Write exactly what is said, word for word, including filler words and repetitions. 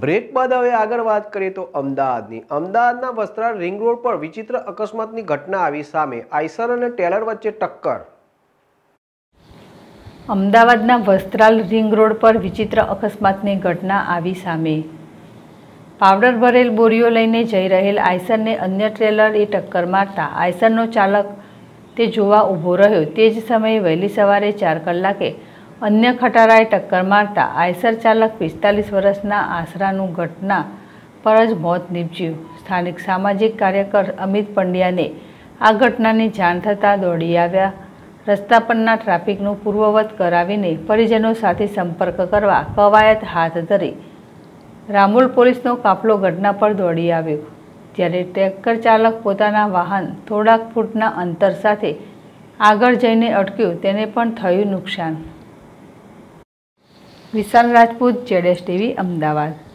Break बाद हवे आगळ वात करीए तो अमदावादनी अमदावादना वस्त्राल रिंग रोड पर विचित्र अकस्मातनी घटना आवी सामे। आईशर अने टेलर वच्चे टक्कर। अमदावादना वस्त्राल रिंग रोड पर विचित्र अकस्मातनी घटना आवी सामे। पावडर भरेल बोरीओ लईने जई रहेल आईशरने अन्य ट्रेलरए टक्कर मारता आईशरनो चालक ते जोवा ऊभो रह्यो। ते ज समये वहेली सवारे चार कलाके अन्य खटाराए टक्कर मारता आईशर चालक पिस्तालीस वर्षना आसरानु घटना पर ज मौत निपज्यु। स्थानिक सामाजिक कार्यकर अमित पंड्याने आ घटनानी जाण थता दौड़ी आव्या। रस्ता परना ट्राफिकनु पूर्ववत करावीने परिजनो साथे संपर्क करवा कवायत हाथ धरी रामोल पोलीसनो काफलो घटना पर दौड़ी आव्यो। त्यारे ट्रेक्टर चालक पोताना वाहन थोड़ाक फूटना अंतर साथे आगळ जईने अटक्यो, तेने पण थयुं नुकसान। विशाल Rajput, Z S T V, Ahmedabad.